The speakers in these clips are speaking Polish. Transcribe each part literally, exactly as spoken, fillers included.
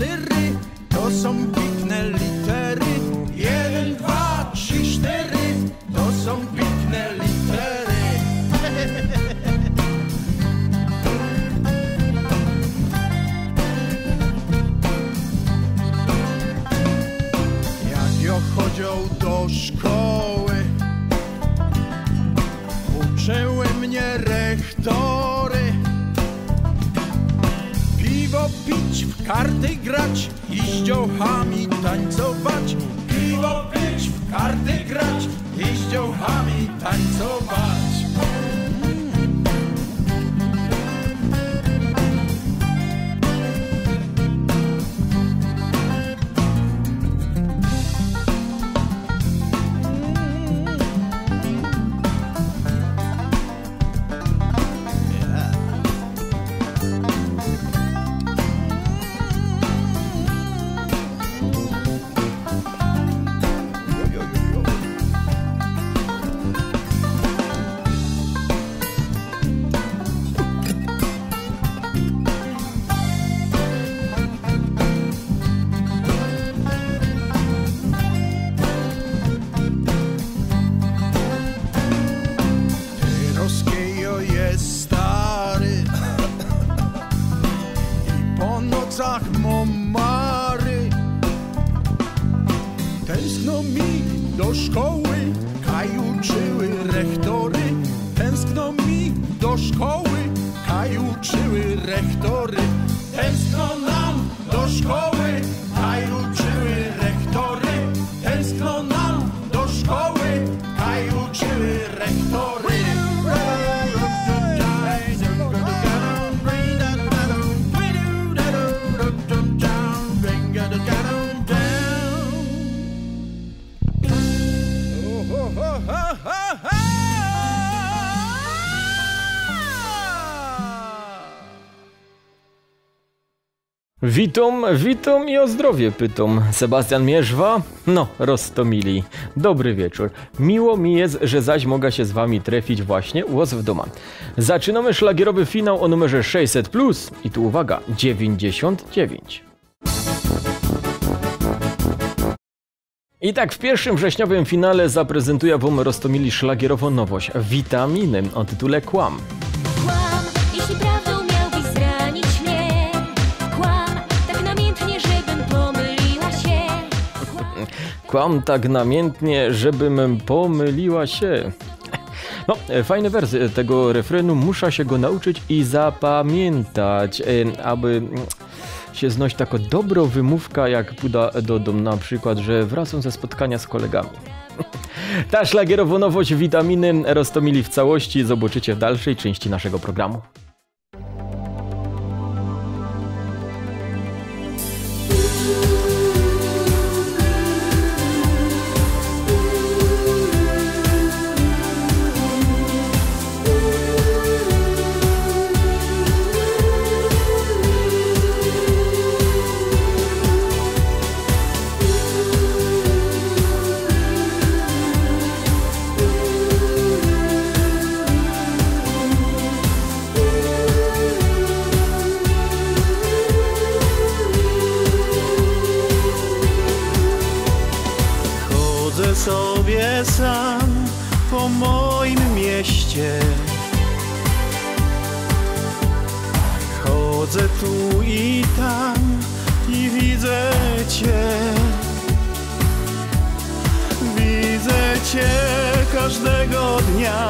cztery, to są piękne litery. Jeden, dwa, trzy, cztery, to są piękne litery. Jak ja chodził do szkoły, uczyły mnie rektory. Piwo pić, w karty grać i z dziołchami tańcować. Piwo pić, w karty grać i z dziołchami tańcować. Witam, witam i o zdrowie pytam. Sebastian Mierzwa? No, Rostomili. Dobry wieczór. Miło mi jest, że zaś mogę się z wami trefić właśnie u was w domu. Zaczynamy szlagierowy finał o numerze sześćset plus i tu uwaga, dziewięćdziesiąt dziewięć. I tak w pierwszym wrześniowym finale zaprezentuję wam Rostomili szlagierową nowość Witaminy o tytule Kłam. Kłam tak namiętnie, żebym pomyliła się. No, fajny wers tego refrenu, muszę się go nauczyć i zapamiętać, aby się znosić taka dobra wymówka, jak puda do domu, na przykład, że wracam ze spotkania z kolegami. Ta szlagierowa nowość Witaminy Rostomili w całości zobaczycie w dalszej części naszego programu. Chodzę tu i tam i widzę cię. Widzę cię każdego dnia.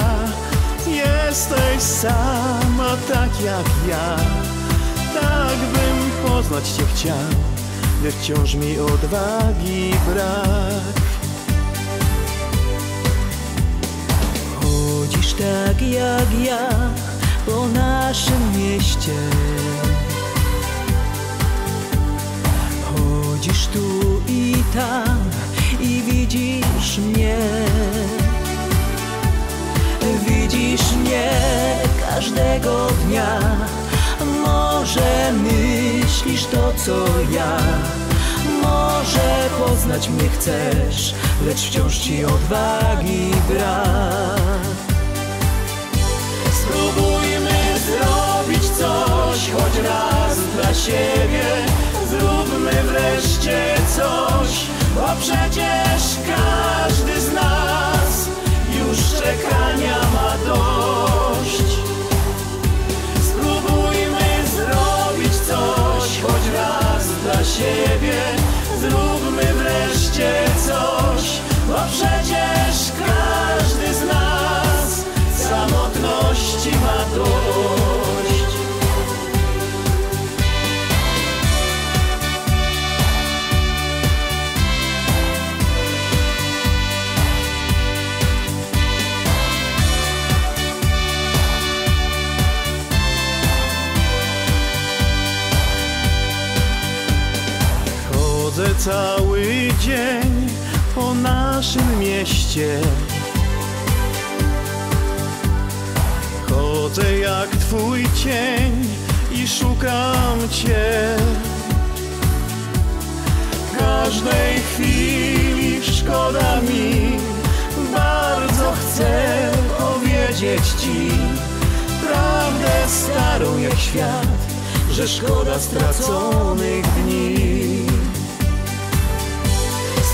Jesteś sama tak jak ja. Tak bym poznać cię chciał, lecz wciąż mi odwagi brak. Chodzisz tak jak ja po naszym mieście. Chodzisz tu i tam i widzisz mnie. Widzisz mnie każdego dnia. Może myślisz to co ja. Może poznać mnie chcesz, lecz wciąż ci odwagi brak. Spróbujmy zrobić coś choć raz dla siebie. Zróbmy przecież każdy z nas już czekania ma dość. Spróbujmy zrobić coś, choć raz dla siebie. Zróbmy wreszcie coś, bo przecież każdy z nas samotności ma dość. Cały dzień po naszym mieście chodzę jak twój cień i szukam cię. W każdej chwili szkoda mi, bardzo chcę powiedzieć ci prawdę starą jak świat, że szkoda straconych dni.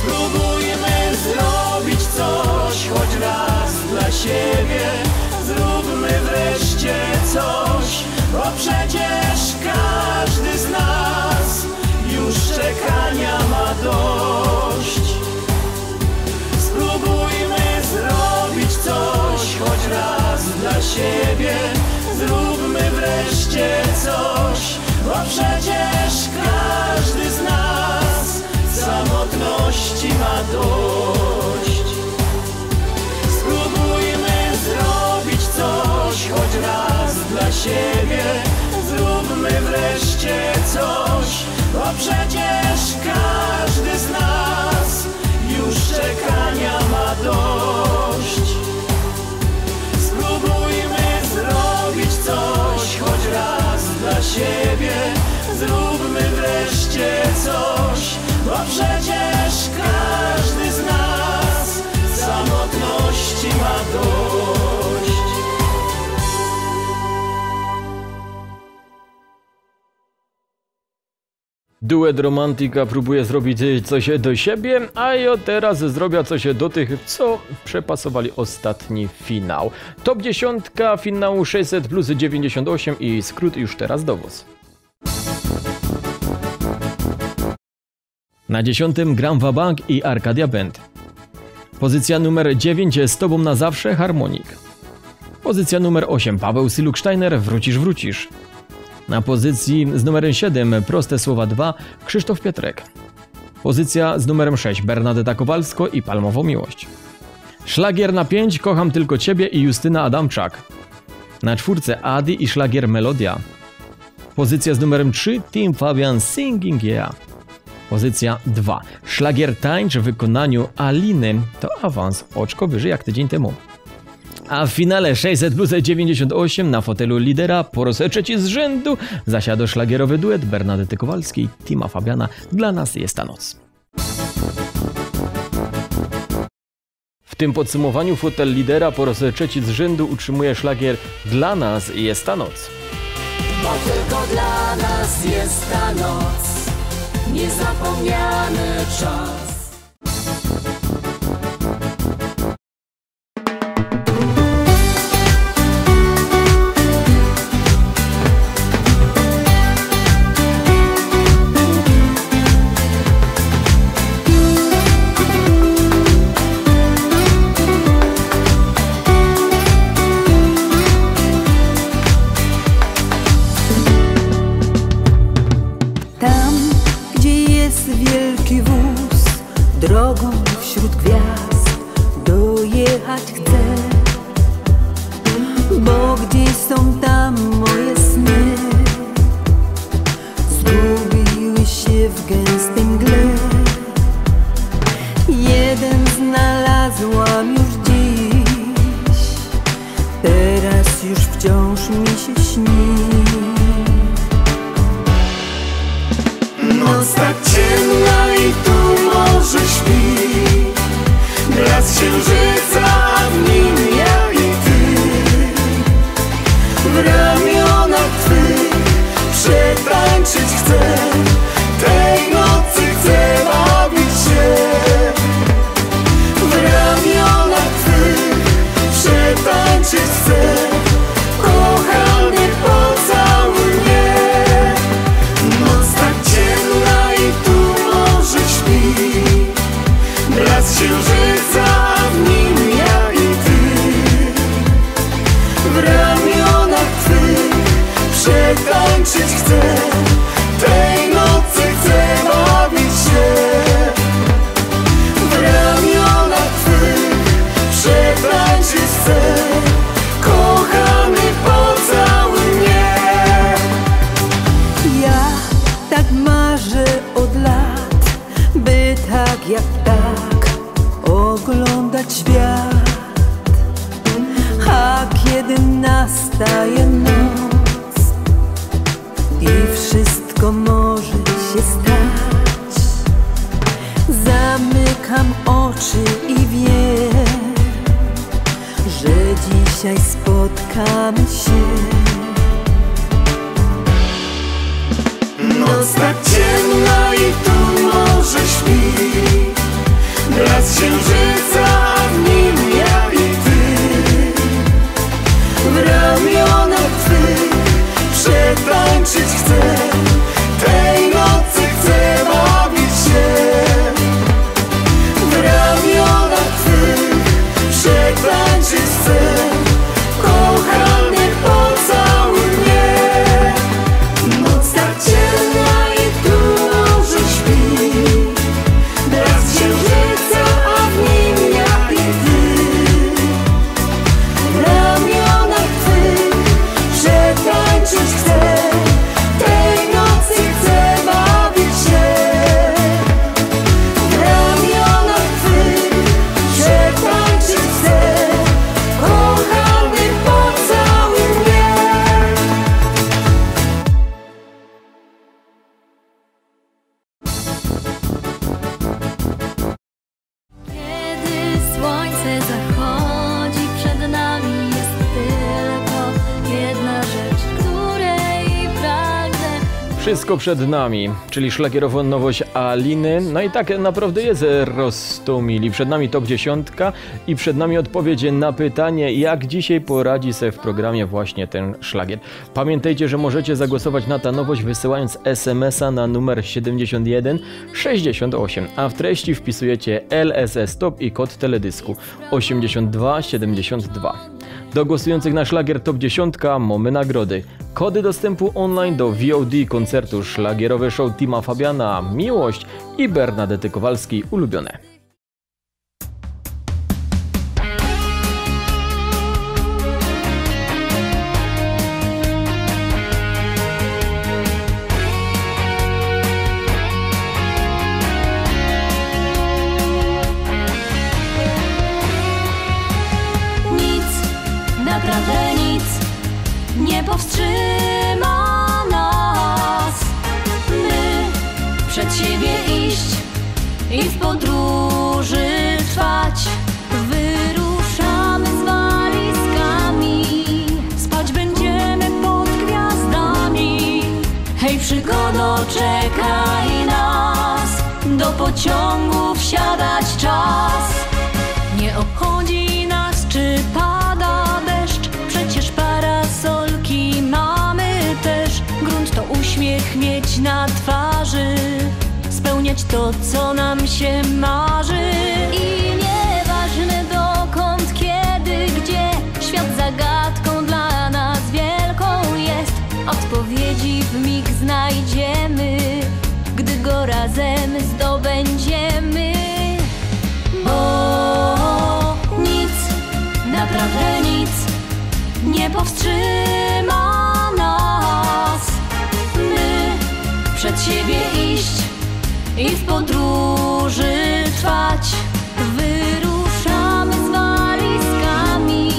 Spróbujmy zrobić coś, choć raz dla siebie. Zróbmy wreszcie coś, bo przecież każdy z nas już czekania ma dość. Spróbujmy zrobić coś, choć raz dla siebie. Zróbmy wreszcie coś, bo przecież każdy z nas samotności ma dość. Spróbujmy zrobić coś, choć raz dla siebie. Zróbmy wreszcie coś, bo przecież każdy z nas już czekania ma dość. Spróbujmy zrobić coś, choć raz dla siebie. Zróbmy wreszcie coś, bo przecież każdy z nas samotności ma dość. Duet Romantyka próbuje zrobić coś do siebie, a ja teraz zrobię coś do tych, co przepasowali ostatni finał. Top dziesięć finału sześćset plus dziewięćdziesiąt osiem i skrót już teraz dowóz. Na dziesiątym Gramwa Bank i Arkadia Band. Pozycja numer dziewięć z tobą na zawsze Harmonik. Pozycja numer osiem Paweł Siluk-Sztajner Wrócisz, wrócisz. Na pozycji z numerem siedem Proste słowa dwa Krzysztof Pietrek. Pozycja z numerem sześć Bernadeta Kowalska i Palmową Miłość. Szlagier na pięć Kocham tylko ciebie i Justyna Adamczak. Na czwórce Adi i szlagier Melodia. Pozycja z numerem trzy Tim Fabian Singing Yeah. Pozycja dwa. Szlagier tańcz w wykonaniu Aliny to awans oczko wyżej jak tydzień temu. A w finale sześćset plus dziewięćdziesiąt osiem na fotelu lidera po raz trzeci z rzędu zasiadł szlagierowy duet Bernadety Kowalskiej i Tima Fabiana. Dla nas jest ta noc. W tym podsumowaniu fotel lidera po raz trzeci z rzędu utrzymuje szlagier Dla nas jest ta noc. Bo tylko dla nas jest ta noc. Niezapomniany czas. Przetańczyć chcę, tej nocy chcę bawić się. nastaje noc i wszystko może się stać. Zamykam oczy i wiem, że dzisiaj spotkamy się. Noc tak ciemna i tu może śpi blask księżyca, a w nim ja i ty. W ramionach twych przetańczyć chcę, tej nocy chcę bawić się. W ramionach twych przetańczyć chcę, kochany, pocałuj mnie. Noc tak ciemna i tu może śpi blask księżyca, a w nim ja i ty. W ramionach twych przetańczyć chcę, tej nocy chcę bawić się. W ramionach twych przetańczyć chcę, kochany, pocałuj mnie. Kiedy słońce zachodzi, przed nami jest tylko jedna rzecz, której pragnę. Wszystko przed nami, czyli szlagierowa nowość Aliny. No i tak naprawdę jest Rostomili. Przed nami top dziesięć i przed nami odpowiedź na pytanie, jak dzisiaj poradzi sobie w programie właśnie ten szlagier. Pamiętajcie, że możecie zagłosować na tę nowość wysyłając esemesa na numer siedem jeden sześć osiem, a w treści wpisujecie L S S Top i kod teledysku osiem dwa siedem dwa. Do głosujących na szlagier top dziesięć mamy nagrody: kody dostępu online do V O D koncertu Szlagierowe Show Tima Fabiana Miłość i Bernadety Kowalskiej Ulubione. Nic, naprawdę nic nie powstrzyma nas, by przed siebie iść i w podróży trwać. Wyruszamy z walizkami, spać będziemy pod gwiazdami. Hej, przygodo, czekaj nas, do pociągu wsiadać czas. Nie obchodzi nas, czy pada deszcz, przecież parasolki mamy też. Grunt to uśmiech mieć na twarzy, spełniać to, co nam się marzy. I nieważne dokąd, kiedy, gdzie, świat zagadką dla nas wielką jest. Odpowiedzi w mig znajdziemy, gdy go razem zdobędziemy. Bo nic, naprawdę nic nie powstrzyma nas, by przed siebie iść i w podróży trwać. Wyruszamy z walizkami,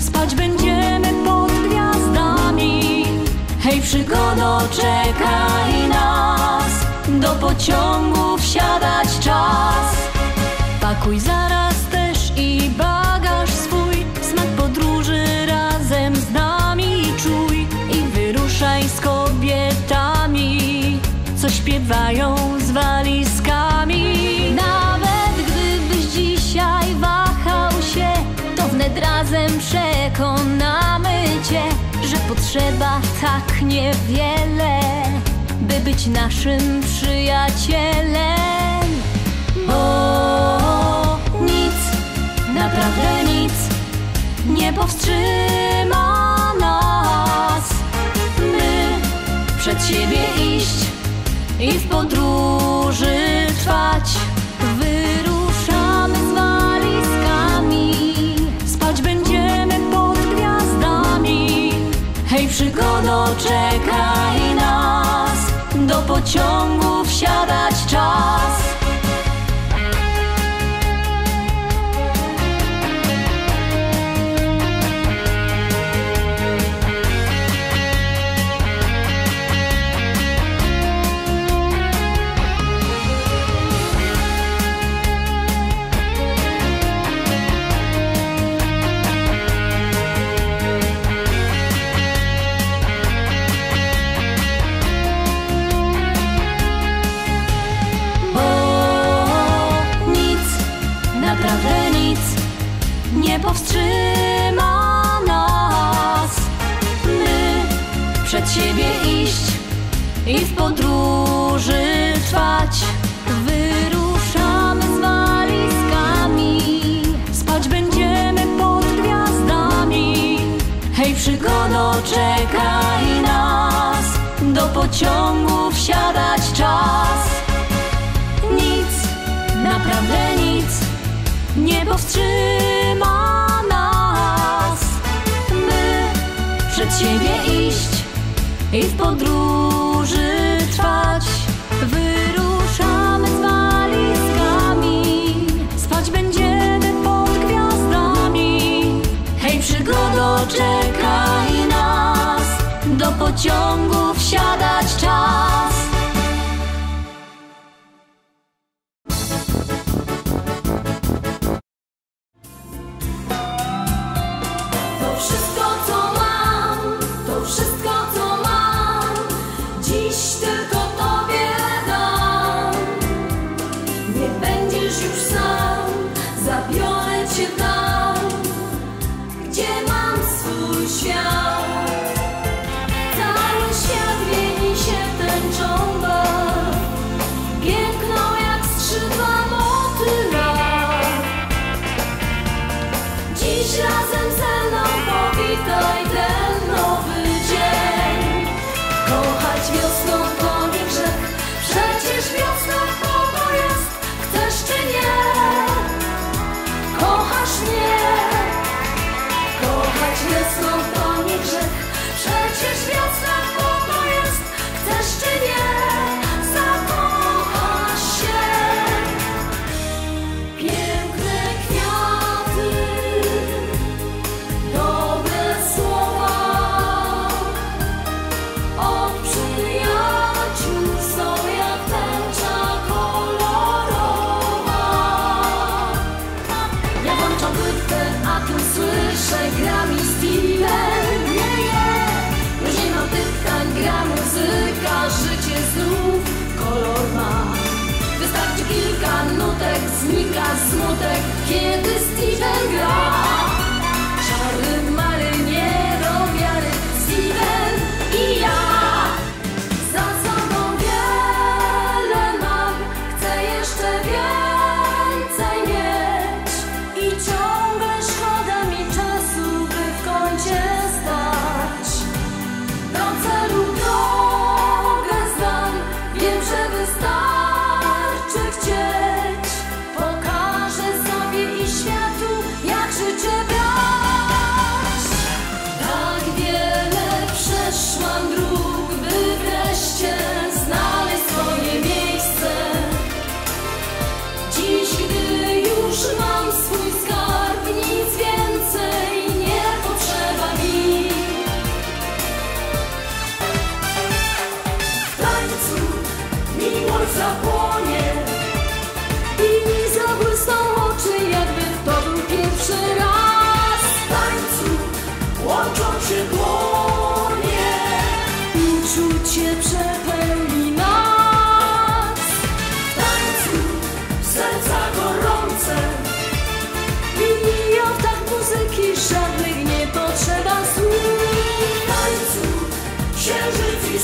spać będziemy pod gwiazdami. Hej, przygodo, czekaj nas, do pociągu wsiadać czas. Pakuj zaraz też i bagaż swój, smak podróży razem z nami czuj. I wyruszaj z kobietami, co śpiewają z walizkami. Nawet gdybyś dzisiaj wahał się, to wnet razem przekonamy cię, że potrzeba tak niewiele, by być naszym przyjacielem. Bo nic, naprawdę nic nie powstrzyma nas, by przed siebie iść i w podróży trwać. Wyruszamy z walizkami, spać będziemy pod gwiazdami. Hej, przygodo, czekaj nas, do pociągu wsiadać czas. powstrzyma nas, by przed siebie iść i w podróży trwać. Wyruszamy z walizkami, spać będziemy pod gwiazdami. Hej, przygoda czekaj nas, do pociągu wsiadać czas. Nic, naprawdę nic nie powstrzyma nas, by przed siebie iść i w podróży trwać. Wyruszamy z walizkami, spać będziemy pod gwiazdami. Hej, przygodo, czekaj nas, do pociągu wsiadać czas. Znika smutek, kiedy Steven gra. Czarny maryniero wiary, Steven i ja. Za sobą wiele mam, chcę jeszcze więcej mieć. I ciągle szkoda mi czasu, by w kącie stać. Do celu drogę znam, wiem, że wystarczy chcieć.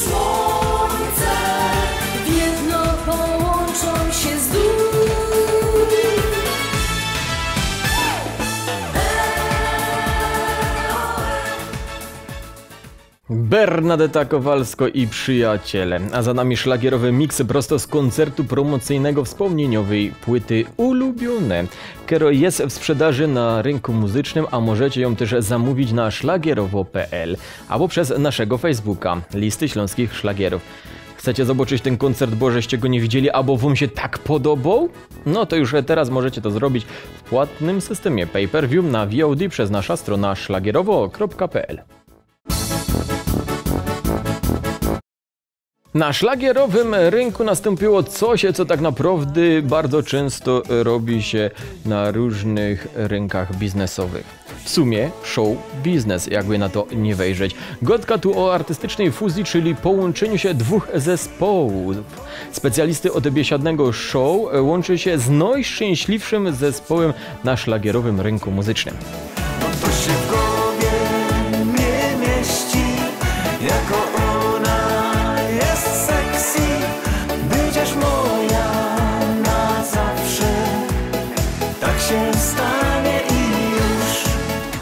Słońce w jedno połączą się z dół. Bernadeta Kowalsko i przyjaciele. A za nami szlagierowy miks prosto z koncertu promocyjnego wspomnieniowej płyty Ulubione, która jest w sprzedaży na rynku muzycznym, a możecie ją też zamówić na szlagierowo kropka p l albo przez naszego Facebooka Listy Śląskich Szlagierów. Chcecie zobaczyć ten koncert, bo żeście go nie widzieli, albo wam się tak podobał? No to już teraz możecie to zrobić w płatnym systemie pay-per-view na V O D przez naszą stronę szlagierowo kropka p l. Na szlagierowym rynku nastąpiło coś, co tak naprawdę bardzo często robi się na różnych rynkach biznesowych. W sumie show biznes, jakby na to nie wejrzeć. Gadka tu o artystycznej fuzji, czyli połączeniu się dwóch zespołów. Specjalisty od biesiadnego show łączy się z najszczęśliwszym zespołem na szlagierowym rynku muzycznym. się w głowie nie mieści, jako ona jest sexy, będziesz moja na zawsze. Tak się stanie i już.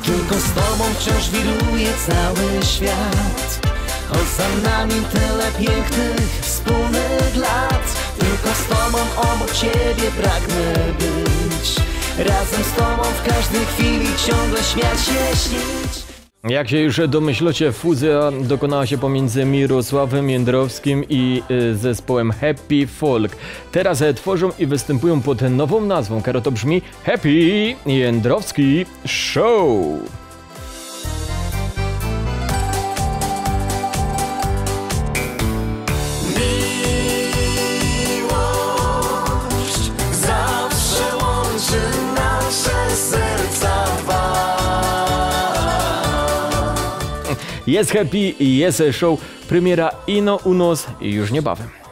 Tylko z tobą wciąż wiruje cały świat, choć za nami tyle pięknych wspólnych lat. Tylko z tobą obok ciebie pragnę być, razem z tobą w każdej chwili ciągle śmiać się śnić. Jak się już domyślacie, fuzja dokonała się pomiędzy Mirosławem Jędrowskim i zespołem Happy Folk. Teraz tworzą i występują pod nową nazwą, która to brzmi Happy Jędrowski Show. Jest Happy i jest show, premiera ino u nas już niebawem.